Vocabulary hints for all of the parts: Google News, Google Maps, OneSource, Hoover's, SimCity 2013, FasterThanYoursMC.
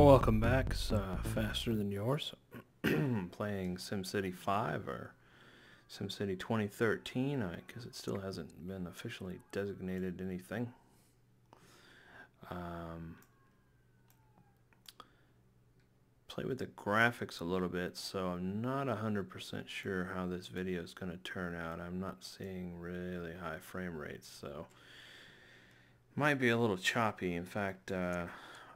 Well, welcome back. It's Faster Than Yours. Playing SimCity 5 or SimCity 2013. I guess it still hasn't been officially designated anything. Play with the graphics a little bit, so I'm not 100% sure how this video is going to turn out. I'm not seeing really high frame rates, so might be a little choppy. In fact, I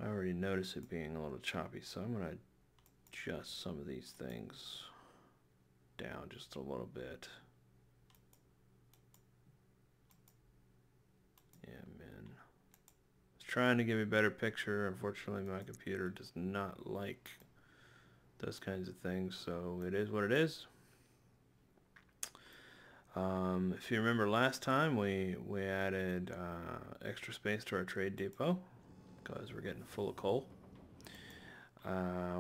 already noticed it being a little choppy, so I'm going to adjust some of these things down just a little bit. Yeah, man. I was trying to give you a better picture. Unfortunately, my computer does not like those kinds of things, so it is what it is. If you remember last time, we added extra space to our trade depot, because we're getting full of coal.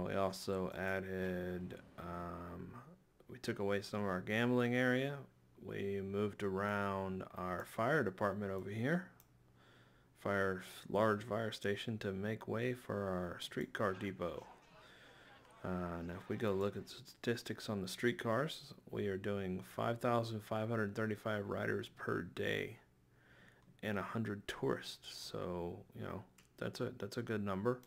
We also added, we took away some of our gambling area. We moved around our fire department over here, large fire station, to make way for our streetcar depot. Now if we go look at statistics on the streetcars, we are doing 5,535 riders per day and 100 tourists, so you know, that's a good number.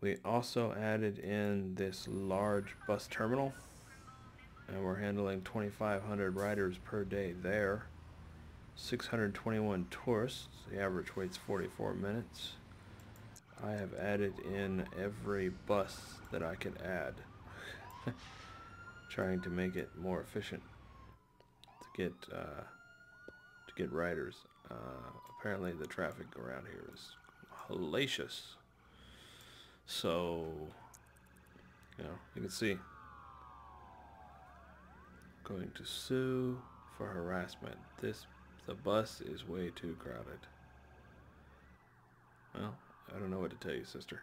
We also added in this large bus terminal, and we're handling 2,500 riders per day there, 621 tourists. The average wait's 44 minutes. I have added in every bus that I could add, trying to make it more efficient to get riders. Apparently the traffic around here is hellacious, so you know, you can see going to sue for harassment. The bus is way too crowded. Well, I don't know what to tell you, sister.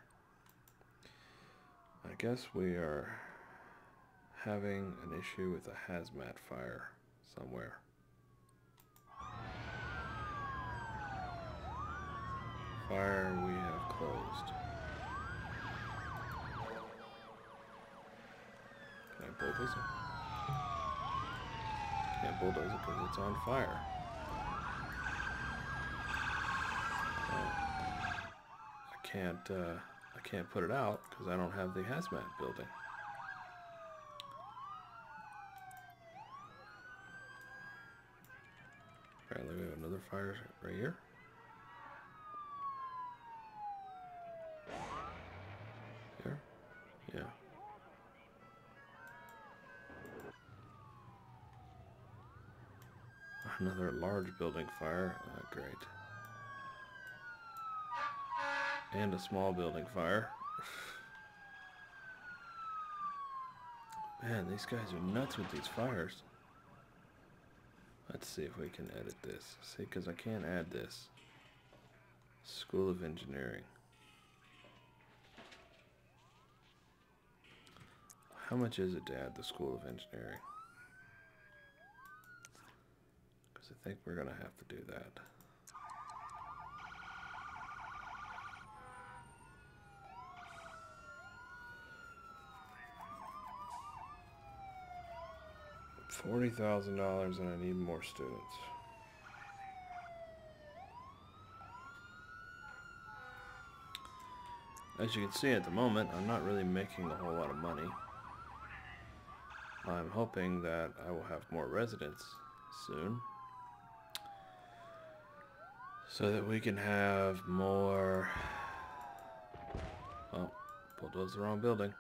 I guess we are having an issue with a hazmat fire somewhere. Fire we have closed. Can I bulldoze it? Can't bulldoze it because it's on fire. I can't put it out because I don't have the hazmat building. Apparently we have another fire right here. Yeah. Another large building fire. Great. And a small building fire. Man, these guys are nuts with these fires. Let's see if we can edit this. See, because I can't add this. School of Engineering. How much is it to add the School of Engineering? Because I think we're going to have to do that. $40,000, and I need more students. As you can see at the moment, I'm not really making a whole lot of money. I'm hoping that I will have more residents soon, so that we can have more... Oh, bulldozed the wrong building.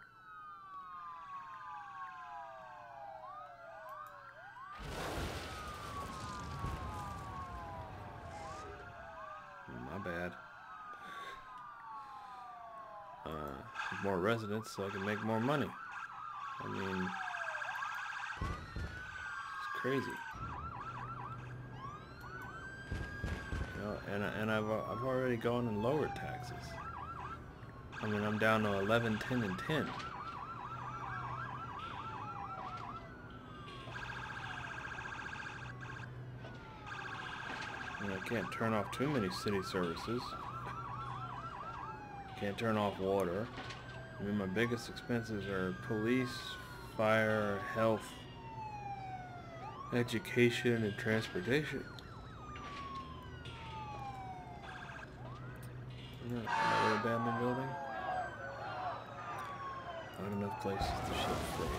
My bad. More residents so I can make more money. I mean... crazy, you know, and I've already gone and lowered taxes. I mean, I'm down to 11, 10, and 10. And I can't turn off too many city services. Can't turn off water. I mean, my biggest expenses are police, fire, health, education, and transportation. Another abandoned building. Not enough places to ship freight.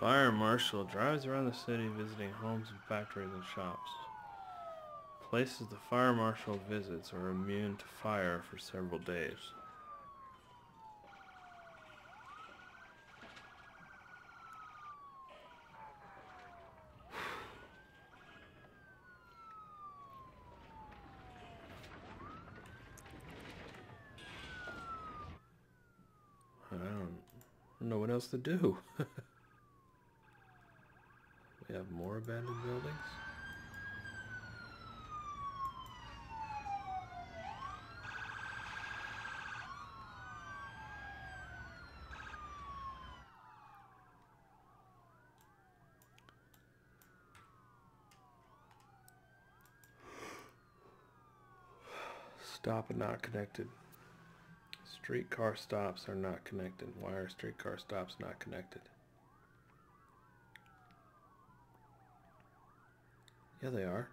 Fire Marshal drives around the city visiting homes and factories and shops. Places the Fire Marshal visits are immune to fire for several days. I don't know what else to do. We have more abandoned buildings. Stop and not connected. Streetcar stops are not connected. Why are streetcar stops not connected? Yeah, they are.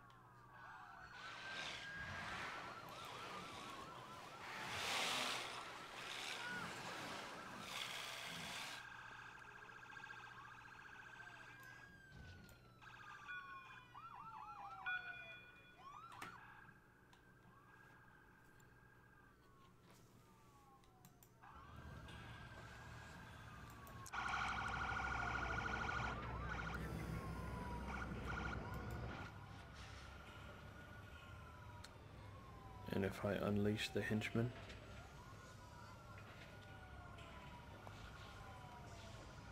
And if I unleash the henchman,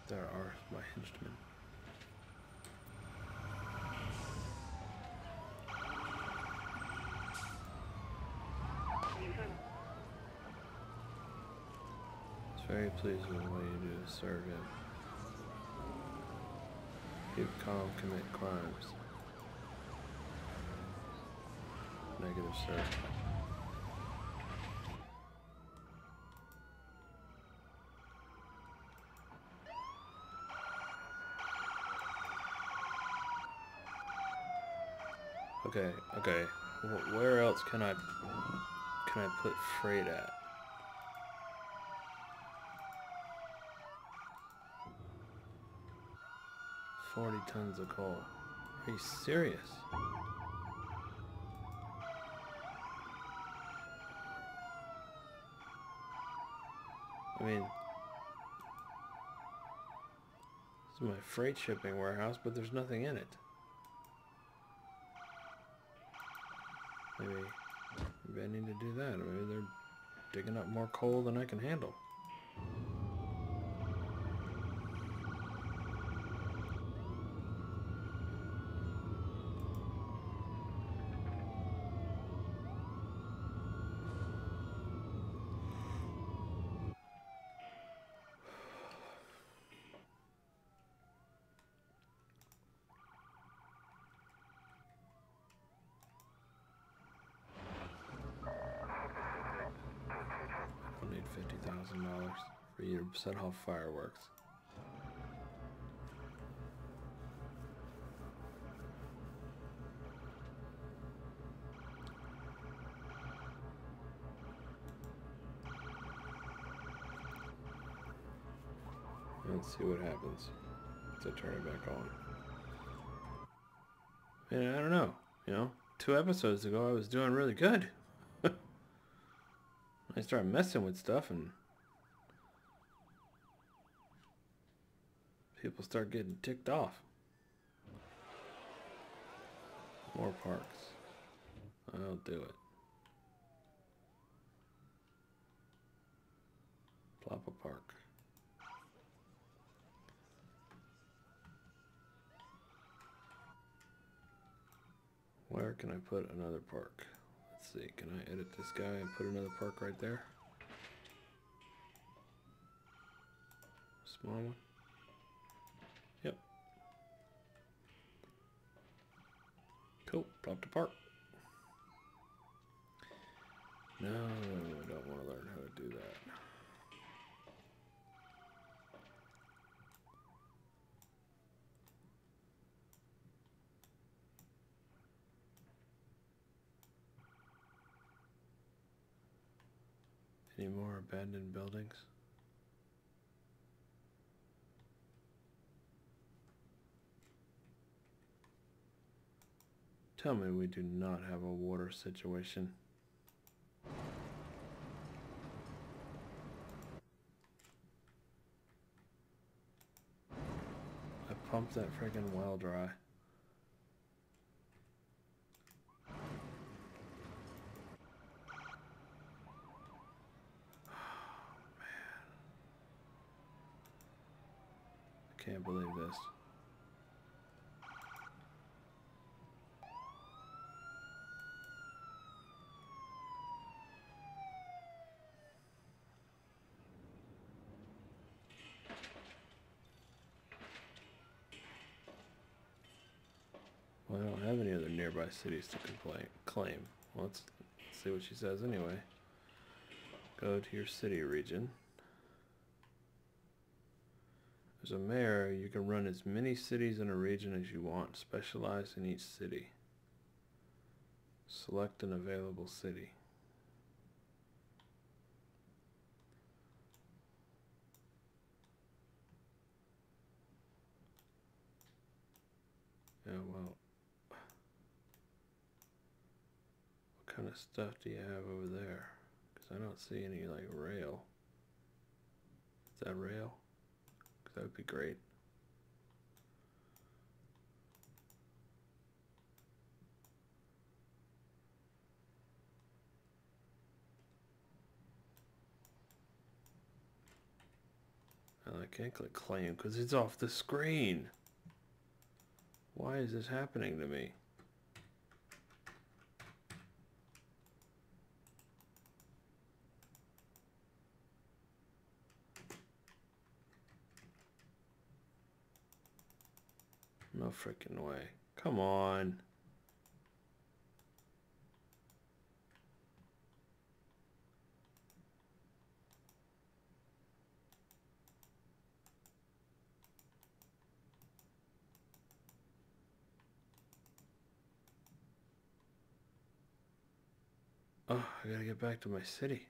there are my henchmen. I was very pleased with the way you do the survey. Keep calm, commit crimes. Negative, sir. Okay, okay. Where else can I put freight at? $40 tons of coal. Are you serious? I mean, this is my freight shipping warehouse, but there's nothing in it. Maybe I need to do that. Maybe they're digging up more coal than I can handle. $50,000 for you to set off fireworks. Let's see what happens to turn it back on. I mean, I don't know. You know, 2 episodes ago I was doing really good. I start messing with stuff and people start getting ticked off. More parks. I'll do it. Plop a park. Where can I put another park? Let's see, can I edit this guy and put another park right there? Small one. Yep. Cool, plopped a park. No, I don't want to learn how to do that. Any more abandoned buildings? Tell me we do not have a water situation. I pumped that friggin' well dry. Can't believe this. Well, I don't have any other nearby cities to claim. Well, let's see what she says anyway. Go to your city region. As a mayor, you can run as many cities in a region as you want. Specialize in each city. Select an available city. Yeah, well, what kind of stuff do you have over there? Because I don't see any, like, rail. Is that rail? That would be great. And I can't click claim because it's off the screen. Why is this happening to me? No freaking way. Come on. Oh, I gotta get back to my city.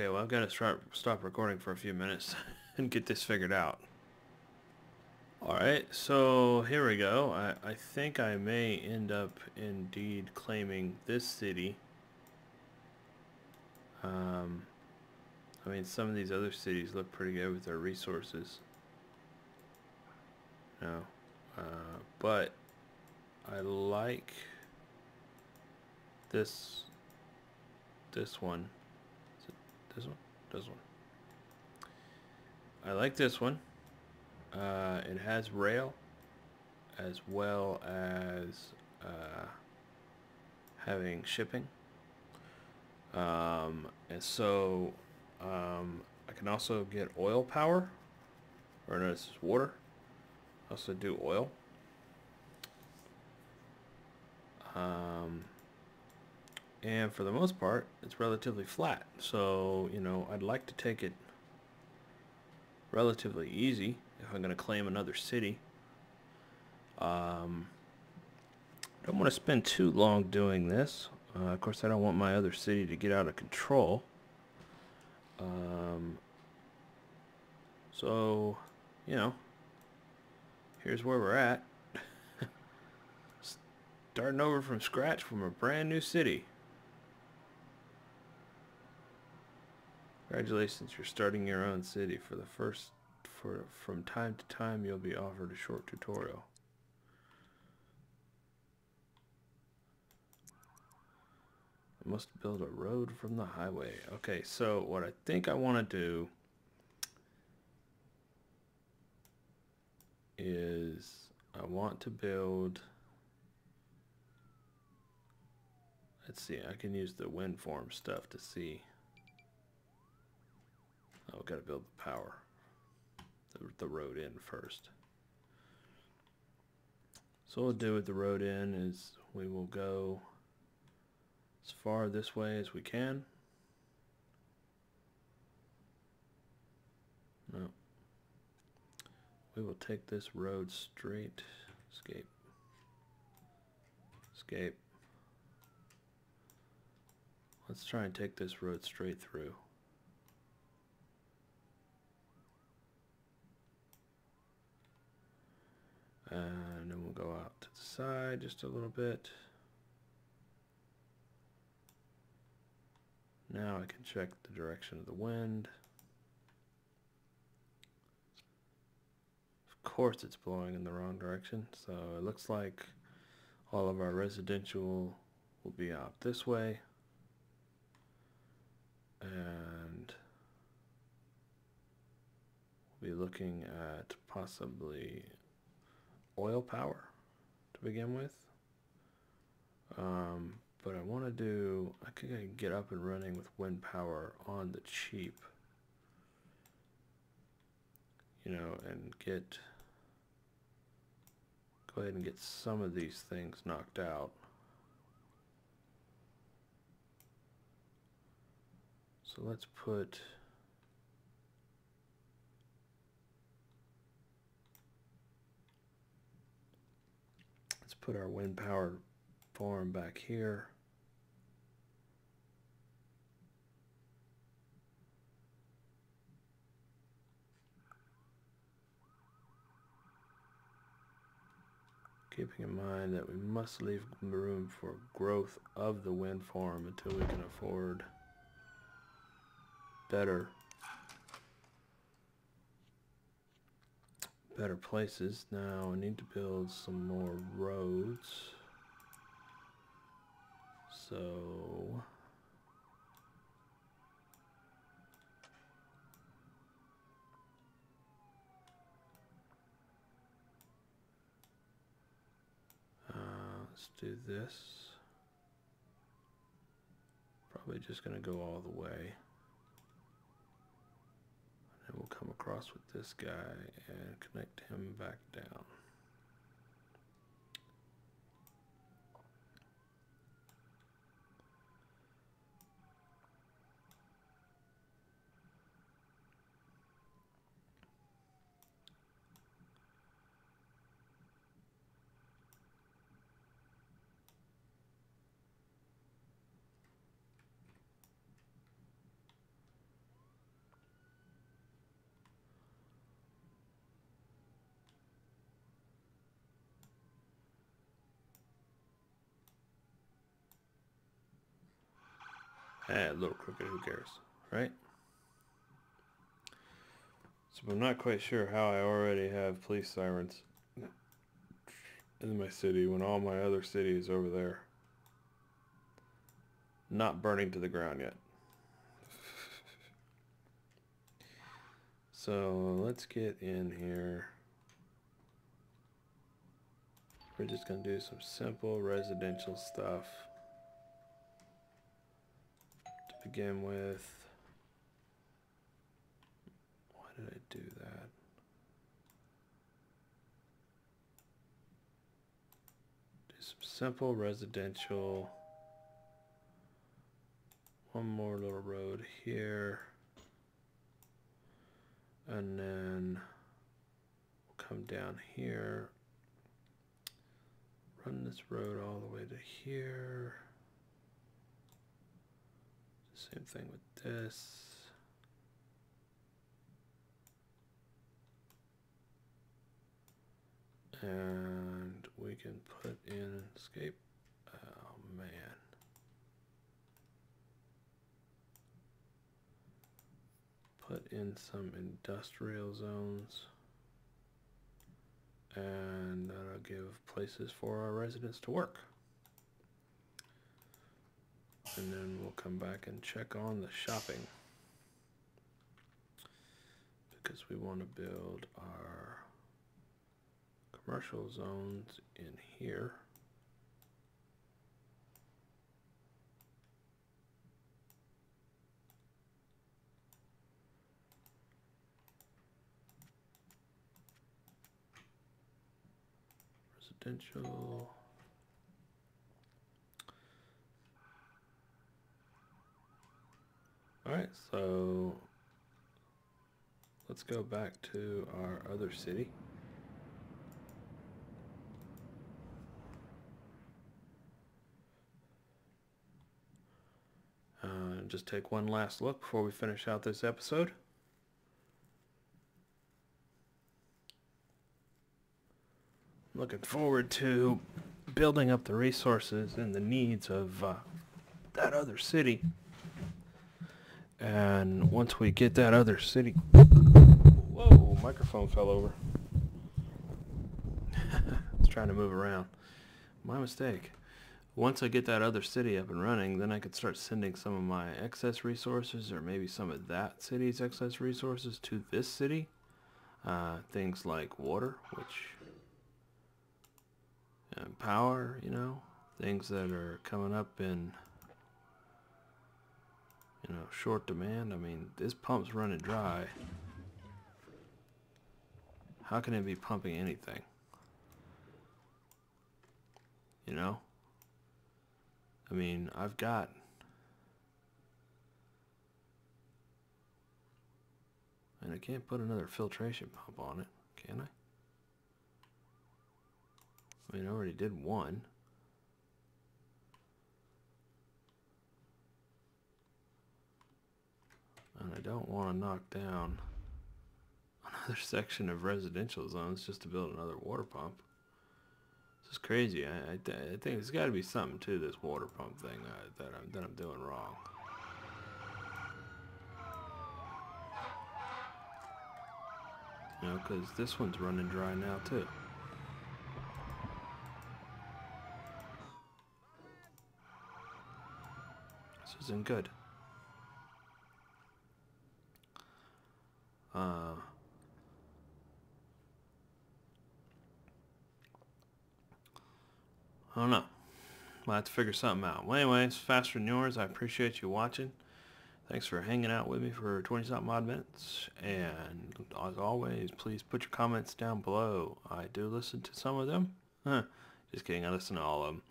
Okay, well, I've got to stop recording for a few minutes and get this figured out. Alright, so here we go. I think I may end up indeed claiming this city. I mean, some of these other cities look pretty good with their resources. No. But I like this one. This one. I like this one. It has rail as well as having shipping. And so I can also get oil power. Or no, this is water. I also do oil. And for the most part, it's relatively flat. So, you know, I'd like to take it relatively easy if I'm going to claim another city. Don't want to spend too long doing this. Of course, I don't want my other city to get out of control. So, you know, here's where we're at. Starting over from scratch from a brand new city. Congratulations, you're starting your own city. From time to time, you'll be offered a short tutorial. I must build a road from the highway. Okay, so what I think I want to do is I want to build, let's see, I can use the wind farm stuff to see. Oh, gotta build the power, the road in first. So what we'll do with the road in is we will go as far this way as we can. No. We will take this road straight. Escape. Escape. Let's try and take this road straight through. And then we'll go out to the side just a little bit. Now I can check the direction of the wind. Of course it's blowing in the wrong direction, so it looks like all of our residential will be out this way. And we'll be looking at possibly oil power to begin with. But I want to do, I think I can get up and running with wind power on the cheap, you know, and get, go ahead and get some of these things knocked out. So let's put, our wind power farm back here. Keeping in mind that we must leave room for growth of the wind farm until we can afford better places. Now I need to build some more roads. So let's do this. Probably just gonna go all the way. And we'll come across with this guy and connect him back down. A little crooked, who cares, right? So I'm not quite sure how I already have police sirens in my city when all my other city is over there. Not burning to the ground yet. So let's get in here. We're just going to do some simple residential stuff. Begin with, why did I do that? Do some simple residential. One more little road here, and then we'll come down here run this road all the way to here. Same thing with this. And we can put in an escape. Oh man. Put in some industrial zones. And that'll give places for our residents to work. And then we'll come back and check on the shopping, because we want to build our commercial zones in here. Residential. Alright, so let's go back to our other city. Just take one last look before we finish out this episode. Looking forward to building up the resources and the needs of that other city. And once we get that other city... Whoa, microphone fell over. I was trying to move around. My mistake. Once I get that other city up and running, then I could start sending some of my excess resources, or maybe some of that city's excess resources, to this city. Things like water, which... and power, you know. Things that are coming up in... you know, short demand. I mean, this pump's running dry. How can it be pumping anything? You know? I mean, I've got... and I can't put another filtration pump on it, can I? I mean, I already did one. And I don't want to knock down another section of residential zones just to build another water pump. This is crazy. I think there's got to be something to this water pump thing that I'm doing wrong. You know, because this one's running dry now too. This isn't good. I don't know. We'll have to figure something out. Well, anyways, Faster Than Yours. I appreciate you watching. Thanks for hanging out with me for 20-something odd minutes. And as always, please put your comments down below. I do listen to some of them. Huh. Just kidding. I listen to all of them.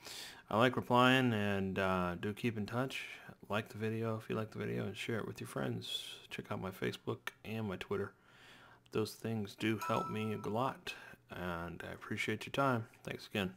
I like replying, and do keep in touch. Like the video if you like the video, and share it with your friends. Check out my Facebook and my Twitter. Those things do help me a lot, and I appreciate your time. Thanks again.